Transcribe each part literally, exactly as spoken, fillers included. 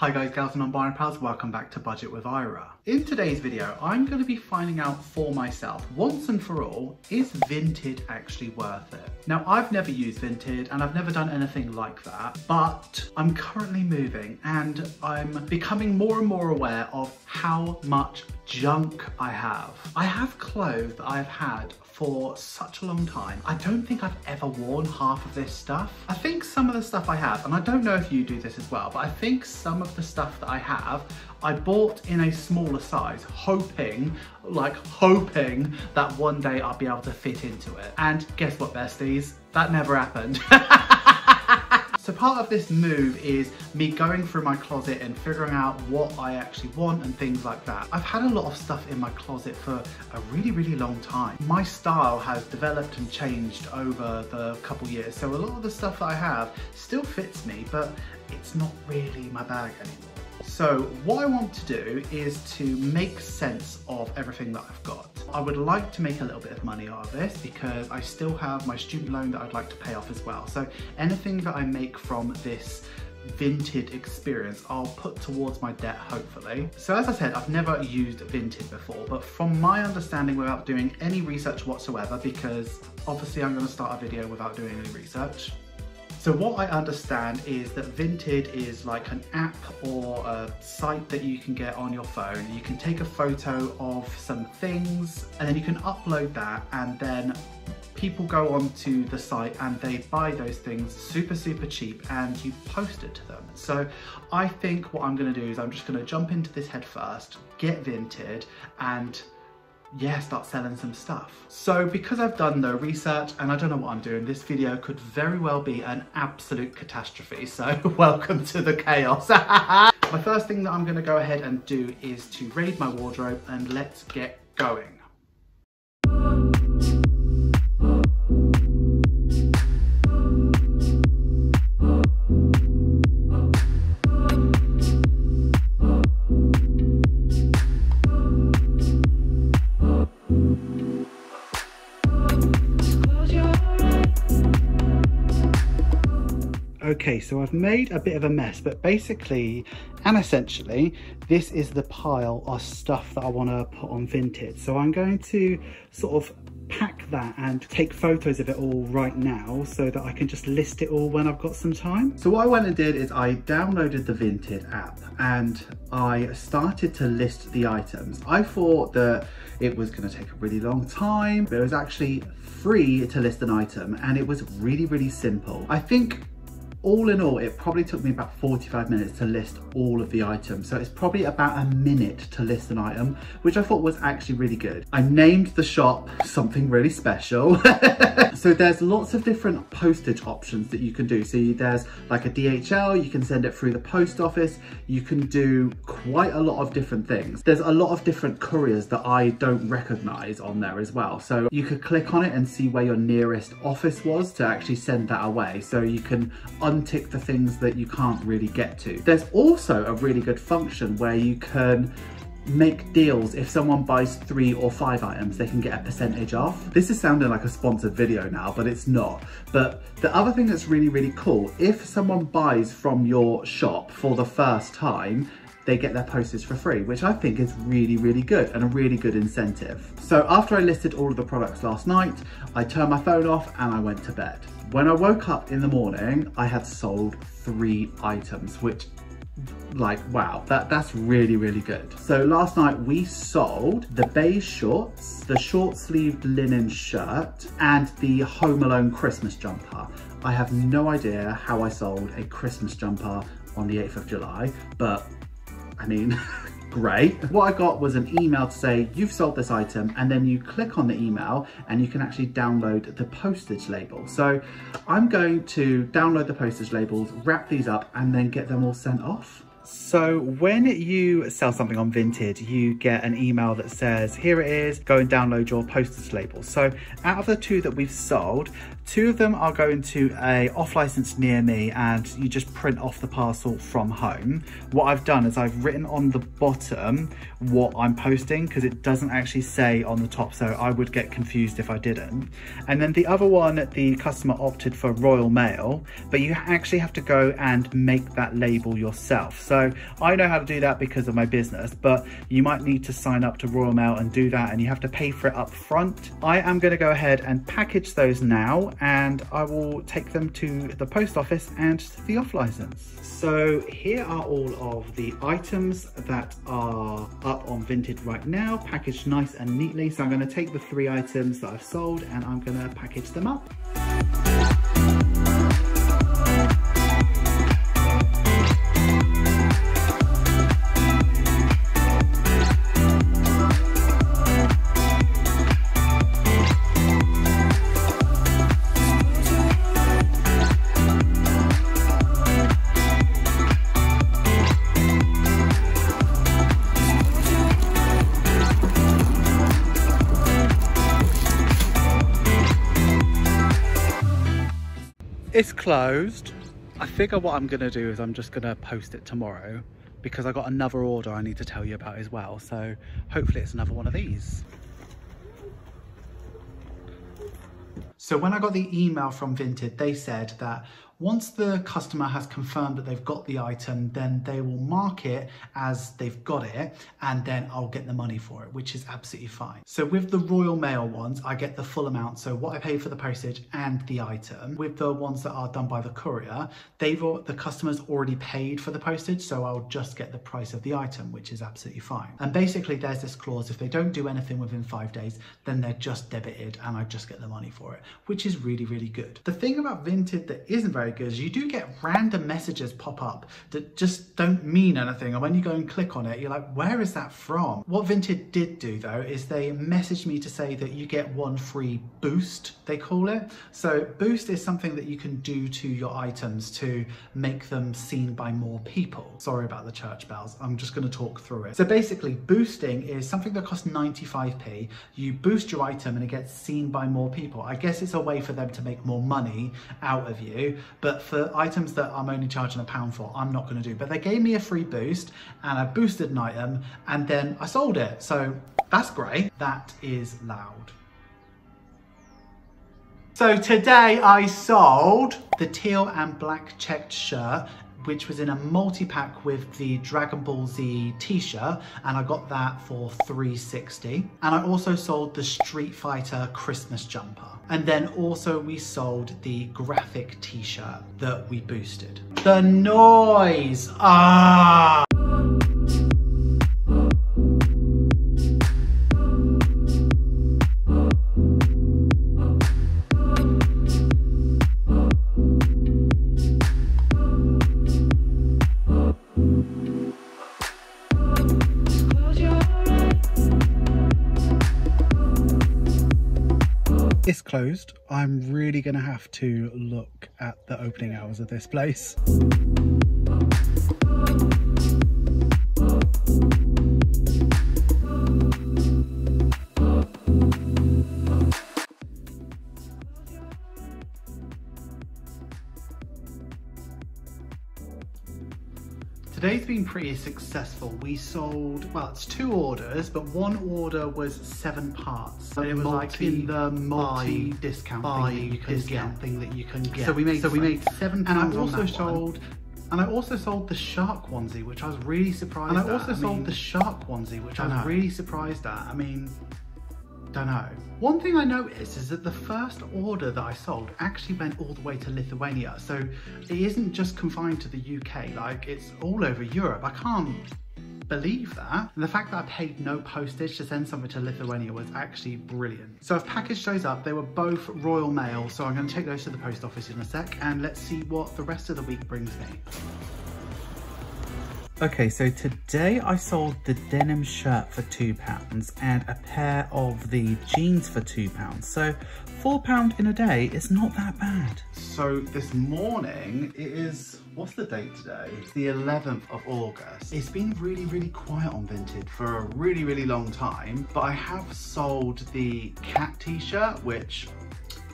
Hi guys, gals and non-binary pals, welcome back to Budget with Ira. In today's video, I'm going to be finding out for myself, once and for all, is Vinted actually worth it? Now, I've never used Vinted and I've never done anything like that, but I'm currently moving and I'm becoming more and more aware of how much junk I have. I have clothes that I've had for such a long time. I don't think I've ever worn half of this stuff. I think some of the stuff I have, and I don't know if you do this as well, but I think some of the stuff that I have, I bought in a smaller size, hoping, like hoping that one day I'll be able to fit into it. And guess what, besties? That never happened. So part of this move is me going through my closet and figuring out what I actually want and things like that. I've had a lot of stuff in my closet for a really, really long time. My style has developed and changed over the couple years, so a lot of the stuff that I have still fits me, but it's not really my bag anymore. So what I want to do is to make sense of everything that I've got. I would like to make a little bit of money out of this because I still have my student loan that I'd like to pay off as well. So anything that I make from this Vinted experience, I'll put towards my debt, hopefully. So as I said, I've never used Vinted before, but from my understanding, without doing any research whatsoever, because obviously I'm going to start a video without doing any research. So what I understand is that Vinted is like an app or a site that you can get on your phone. You can take a photo of some things and then you can upload that, and then people go onto the site and they buy those things super, super cheap and you post it to them. So I think what I'm going to do is I'm just going to jump into this head first, get Vinted, and yeah, start selling some stuff. So because I've done no research and I don't know what I'm doing, this video could very well be an absolute catastrophe. So welcome to the chaos. My first thing that I'm going to go ahead and do is to raid my wardrobe, and let's get going. Okay, so I've made a bit of a mess, but basically and essentially this is the pile of stuff that I want to put on Vinted. So I'm going to sort of pack that and take photos of it all right now so that I can just list it all when I've got some time. So what I went and did is I downloaded the Vinted app and I started to list the items. I thought that it was going to take a really long time, but it was actually free to list an item and it was really, really simple. I think all in all, it probably took me about forty-five minutes to list all of the items. So it's probably about a minute to list an item, which I thought was actually really good. I named the shop something really special. So there's lots of different postage options that you can do. So there's like a D H L, you can send it through the post office. You can do quite a lot of different things. There's a lot of different couriers that I don't recognize on there as well. So you could click on it and see where your nearest office was to actually send that away. So you can untick the things that you can't really get to. There's also a really good function where you can make deals. If someone buys three or five items, they can get a percentage off. This is sounding like a sponsored video now, but it's not. But the other thing that's really, really cool, if someone buys from your shop for the first time, they get their postage for free, which I think is really, really good and a really good incentive. So after I listed all of the products last night, I turned my phone off and I went to bed. When I woke up in the morning, I had sold three items, which, like, wow, that, that's really, really good. So last night we sold the beige shorts, the short-sleeved linen shirt, and the Home Alone Christmas jumper. I have no idea how I sold a Christmas jumper on the eighth of July, but I mean, great. What I got was an email to say, you've sold this item, and then you click on the email and you can actually download the postage label. So I'm going to download the postage labels, wrap these up, and then get them all sent off. So when you sell something on Vinted, you get an email that says, here it is, go and download your postage label. So out of the two that we've sold, two of them are going to a off license near me, and you just print off the parcel from home. What I've done is I've written on the bottom what I'm posting, because it doesn't actually say on the top, so I would get confused if I didn't. And then the other one, the customer opted for Royal Mail, but you actually have to go and make that label yourself. So I know how to do that because of my business, but you might need to sign up to Royal Mail and do that, and you have to pay for it up front. I am going to go ahead and package those now, and I will take them to the post office and the off license. So here are all of the items that are up on Vinted right now, packaged nice and neatly. So I'm going to take the three items that I've sold and I'm going to package them up. It's closed. I figure what I'm gonna do is I'm just gonna post it tomorrow because I got another order I need to tell you about as well. So hopefully it's another one of these. So when I got the email from Vinted, they said that once the customer has confirmed that they've got the item, then they will mark it as they've got it, and then I'll get the money for it, which is absolutely fine. So with the Royal Mail ones, I get the full amount, so what I pay for the postage and the item. With the ones that are done by the courier, they've the customer's already paid for the postage, so I'll just get the price of the item, which is absolutely fine. And basically there's this clause, if they don't do anything within five days, then they're just debited and I just get the money for it, which is really, really good. The thing about Vinted that isn't very good, you do get random messages pop up that just don't mean anything, and when you go and click on it you're like, where is that from? What Vinted did do though is they messaged me to say that you get one free boost, they call it. So boost is something that you can do to your items to make them seen by more people. Sorry about the church bells, I'm just going to talk through it. So basically boosting is something that costs ninety-five p. You boost your item and it gets seen by more people. I guess it's a way for them to make more money out of you. But for items that I'm only charging a pound for, I'm not going to do. But they gave me a free boost and I boosted an item and then I sold it. So that's great. That is loud. So today I sold the teal and black checked shirt, which was in a multi-pack with the Dragon Ball Z t-shirt, and I got that for three sixty. And I also sold the Street Fighter Christmas jumper. And then also we sold the graphic t-shirt that we boosted. The noise! Ah! It's closed. I'm really gonna have to look at the opening hours of this place. Today's been pretty successful. We sold, well, it's two orders, but one order was seven parts. So it was like in the multi-discount thing, thing that you can get. So we made, so we made seven pounds on that one. And I also sold, and I also sold the shark onesie, which I was really surprised at. And I also sold the shark onesie, which I was really surprised at. I mean, don't know. One thing I noticed is that the first order that I sold actually went all the way to Lithuania. So it isn't just confined to the U K, like it's all over Europe. I can't believe that. And the fact that I paid no postage to send something to Lithuania was actually brilliant. So I've packaged those up. They were both Royal Mail. So I'm going to take those to the post office in a sec and let's see what the rest of the week brings me. Okay, so today I sold the denim shirt for two pounds and a pair of the jeans for two pounds. So four pounds in a day is not that bad. So this morning, it is, what's the date today? It's the eleventh of August. It's been really, really quiet on Vinted for a really, really long time, but I have sold the cat t-shirt, which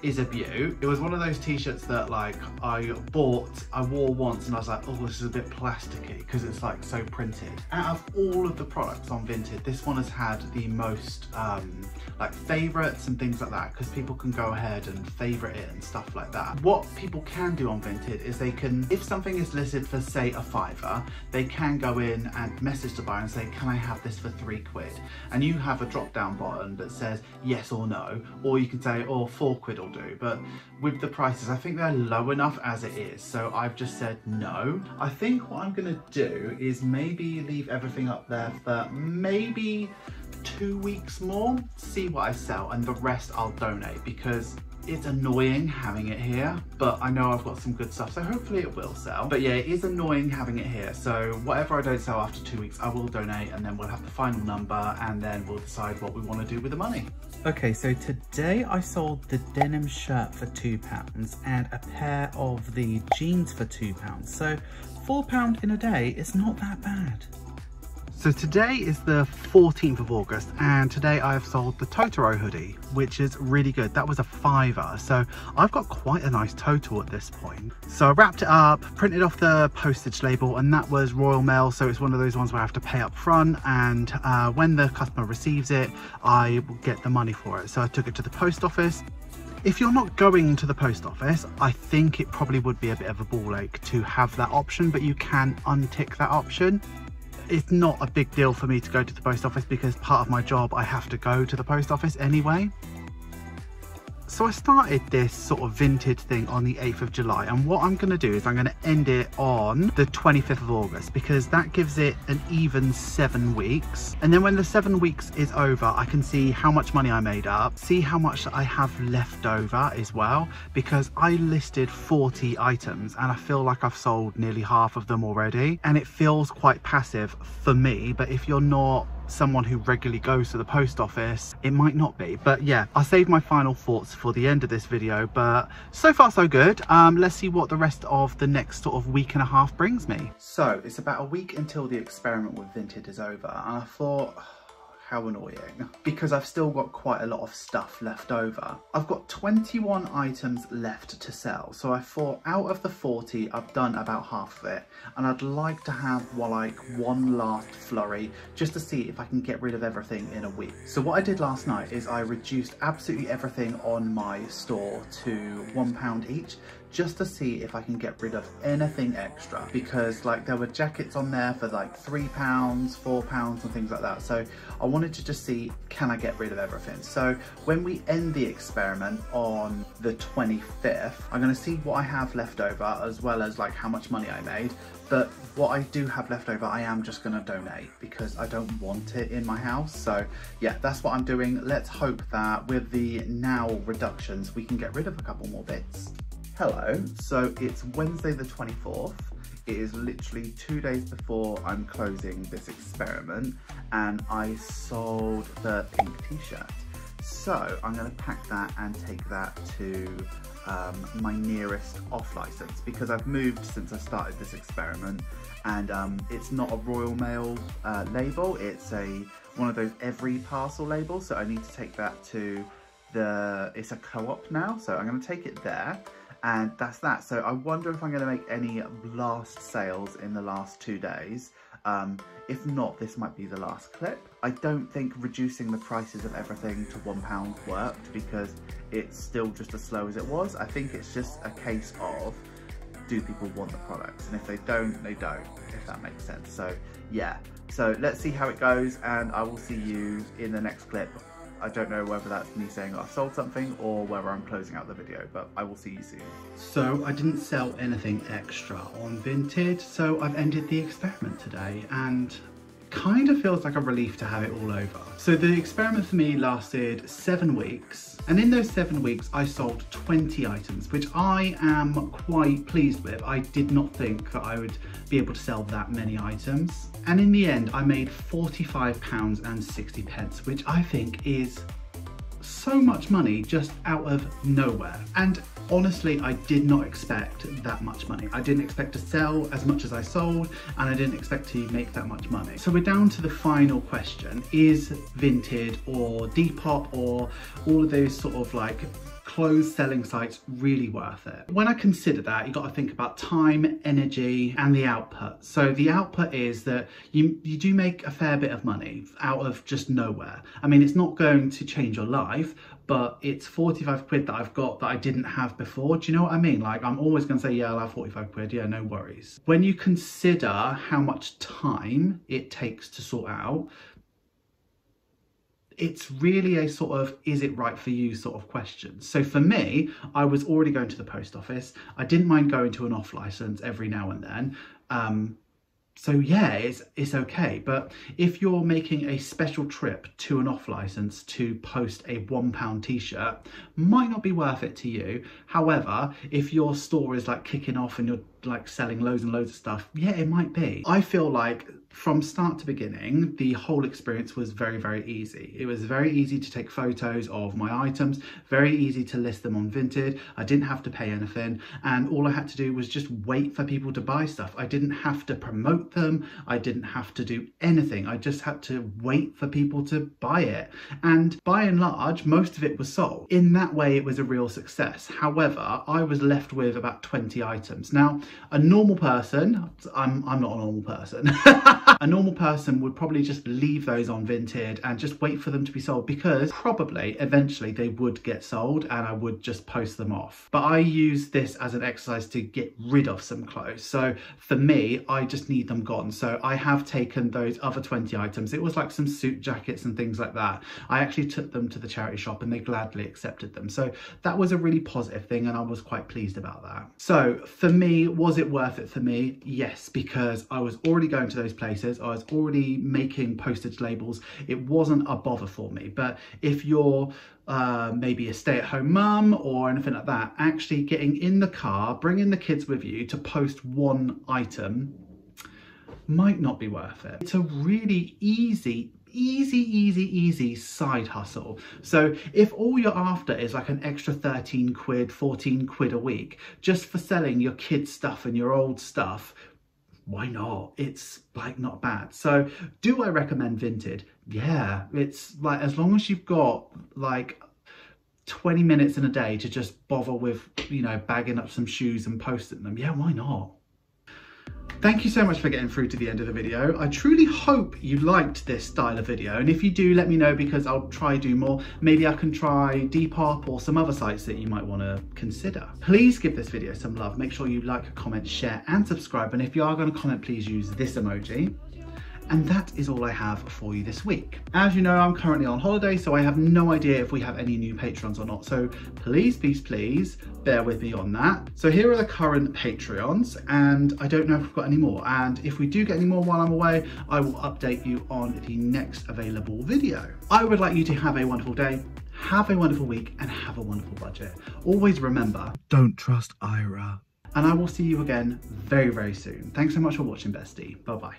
is a beaut. It was one of those t-shirts that like I bought, I wore once and I was like, oh, this is a bit plasticky because it's like so printed. Out of all of the products on Vinted, this one has had the most um, like favourites and things like that, because people can go ahead and favourite it and stuff like that. What people can do on Vinted is they can, if something is listed for say a fiver, they can go in and message the buyer and say, can I have this for three quid? And you have a drop down button that says yes or no, or you can say, oh, four quid will do. But with the prices, I think they're low enough as it is, so I've just said no. I think what I'm gonna do is maybe leave everything up there for maybe two weeks more, see what I sell, and the rest I'll donate, because it's annoying having it here, but I know I've got some good stuff, so hopefully it will sell. But yeah, it is annoying having it here, so whatever I don't sell after two weeks, I will donate, and then we'll have the final number, and then we'll decide what we want to do with the money. Okay, so today I sold the denim shirt for two pounds and a pair of the jeans for two pounds, so four pounds in a day is not that bad. So today is the fourteenth of August, and today I have sold the Totoro hoodie, which is really good. That was a fiver, so I've got quite a nice total at this point. So I wrapped it up, printed off the postage label, and that was Royal Mail, so it's one of those ones where I have to pay up front, and uh, when the customer receives it, I will get the money for it. So I took it to the post office. If you're not going to the post office, I think it probably would be a bit of a ball ache to have that option, but you can untick that option. It's not a big deal for me to go to the post office, because part of my job I have to go to the post office anyway. So I started this sort of Vinted thing on the eighth of July, and what I'm going to do is I'm going to end it on the twenty-fifth of August, because that gives it an even seven weeks. And then when the seven weeks is over, I can see how much money I made up, see how much I have left over as well, because I listed forty items and I feel like I've sold nearly half of them already. And it feels quite passive for me, but if you're not someone who regularly goes to the post office, it might not be. But yeah, I'll save my final thoughts for the end of this video, but so far so good. Um let's see what the rest of the next sort of week and a half brings me. So it's about a week until the experiment with Vinted is over, and I thought, how annoying, because I've still got quite a lot of stuff left over. I've got twenty-one items left to sell, so I thought out of the forty, I've done about half of it, and I'd like to have well, like one last flurry just to see if I can get rid of everything in a week. So what I did last night is I reduced absolutely everything on my store to one pound each, just to see if I can get rid of anything extra, because like there were jackets on there for like three pounds, four pounds and things like that. So I wanted to just see, can I get rid of everything? So when we end the experiment on the twenty-fifth, I'm gonna see what I have left over, as well as like how much money I made. But what I do have left over, I am just gonna donate, because I don't want it in my house. So yeah, that's what I'm doing. Let's hope that with the now reductions, we can get rid of a couple more bits. Hello, so it's Wednesday the twenty-fourth. It is literally two days before I'm closing this experiment, and I sold the pink t-shirt. So I'm gonna pack that and take that to um, my nearest off license, because I've moved since I started this experiment, and um, it's not a Royal Mail uh, label, it's a one of those every parcel labels, so I need to take that to the, it's a co-op now, so I'm gonna take it there. And that's that. So I wonder if I'm going to make any last sales in the last two days. Um, if not, this might be the last clip. I don't think reducing the prices of everything to one pound worked, because it's still just as slow as it was. I think it's just a case of, do people want the products? And if they don't, they don't, if that makes sense. So yeah, so let's see how it goes, and I will see you in the next clip. I don't know whether that's me saying I've sold something or whether I'm closing out the video, but I will see you soon. So I didn't sell anything extra on Vinted, so I've ended the experiment today, and kind of feels like a relief to have it all over. So the experiment for me lasted seven weeks, and in those seven weeks I sold twenty items, which I am quite pleased with. I did not think that I would be able to sell that many items, and in the end I made forty-five pounds sixty, which I think is so much money just out of nowhere. And honestly, I did not expect that much money. I didn't expect to sell as much as I sold, and I didn't expect to make that much money. So we're down to the final question. Is Vinted or Depop or all of those sort of like clothes selling sites really worth it? When I consider that, you got to think about time, energy, and the output. So the output is that you, you do make a fair bit of money out of just nowhere. I mean, it's not going to change your life, but it's forty-five quid that I've got that I didn't have before. Do you know what I mean? Like, I'm always gonna say, yeah, I'll have forty-five quid, yeah, no worries. When you consider how much time it takes to sort out, it's really a sort of, is it right for you sort of question. So for me, I was already going to the post office. I didn't mind going to an off license every now and then. Um, So yeah, it's, it's okay. But if you're making a special trip to an off license to post a one pound t-shirt, might not be worth it to you. However, if your store is like kicking off and you're like selling loads and loads of stuff, yeah, it might be. I feel like from start to beginning, the whole experience was very, very easy. It was very easy to take photos of my items, very easy to list them on Vinted. I didn't have to pay anything. And all I had to do was just wait for people to buy stuff. I didn't have to promote them. I didn't have to do anything. I just had to wait for people to buy it. And by and large, most of it was sold. In that way, it was a real success. However, I was left with about twenty items. Now, a normal person, I'm, I'm not a normal person. A normal person would probably just leave those on Vinted and just wait for them to be sold, because probably eventually they would get sold and I would just post them off. But I use this as an exercise to get rid of some clothes. So for me, I just need them gone. So I have taken those other twenty items. It was like some suit jackets and things like that. I actually took them to the charity shop and they gladly accepted them. So that was a really positive thing and I was quite pleased about that. So for me, was it worth it for me? Yes, because I was already going to those places. I was already making postage labels. It wasn't a bother for me. But if you're uh, maybe a stay-at-home mum or anything like that, actually getting in the car, bringing the kids with you to post one item might not be worth it. It's a really easy easy easy easy side hustle. So if all you're after is like an extra thirteen quid fourteen quid a week just for selling your kids stuff and your old stuff, why not? It's like not bad. So do I recommend Vinted? Yeah, it's like, as long as you've got like twenty minutes in a day to just bother with, you know, bagging up some shoes and posting them. Yeah, why not? Thank you so much for getting through to the end of the video. I truly hope you liked this style of video, and if you do, let me know, because I'll try to do more. Maybe I can try Depop or some other sites that you might want to consider. Please give this video some love. Make sure you like, comment, share and subscribe, and if you are going to comment, please use this emoji. And that is all I have for you this week. As you know, I'm currently on holiday, so I have no idea if we have any new Patreons or not. So please, please, please bear with me on that. So here are the current Patreons, and I don't know if we've got any more. And if we do get any more while I'm away, I will update you on the next available video. I would like you to have a wonderful day, have a wonderful week, and have a wonderful budget. Always remember, don't trust Ira. And I will see you again very, very soon. Thanks so much for watching, bestie. Bye-bye.